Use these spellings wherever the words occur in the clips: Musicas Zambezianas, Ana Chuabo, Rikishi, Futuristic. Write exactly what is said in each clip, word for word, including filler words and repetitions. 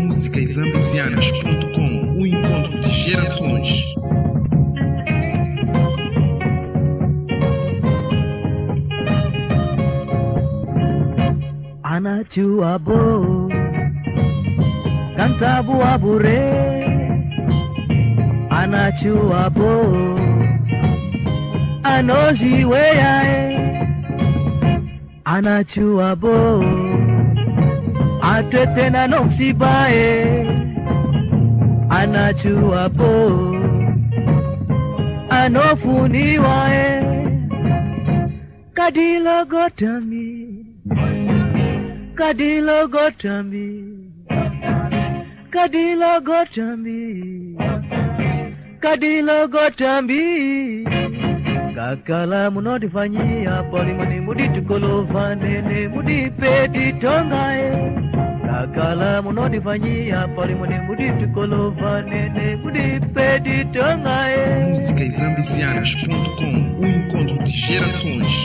Musicaszambezianas ponto com, o encontro de gerações. Ana Chuabo, canta buaburé. Ana Chuabo, anozi weae. Ana Chuabo, atwete na noksi bae. Ana Chuabo, anofuni wae. Kadilo gotami, kadilo gotami, kadilo gotami, kadilo gotami. Kakala munodifanyia polimoni muditukolova nene mudipedi tongae. Kakala munodifanyia polimoni muditukolova nene mudipedi tongae. Musicaszambezianas ponto com, o encontro de gerações.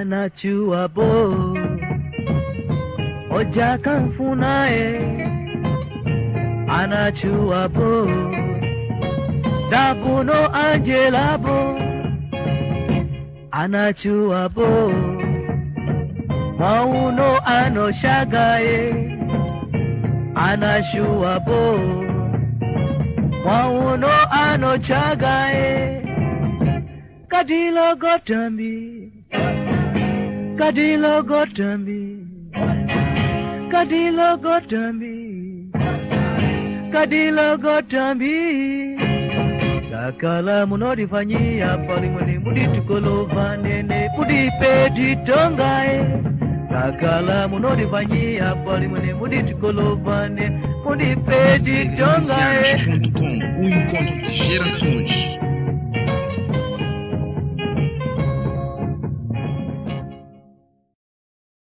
Ana Chuabo, oja kanfunae. Ana Chuabo, dabuno angelabo. Ana Chuabo, mauno ano shagae. Ana Chuabo, mauno ano chagae. Kadilo gotambi, kadilo gotambi, kadilo gotambi, kadilo gotambi. Kakala munodifanyia polimoni muditukolova nene mudipedi tongae. Kakala munodifanyia polimoni muditukolova nene mudipedi tongae. Musicaszambezianas ponto com, o encontro de gerações.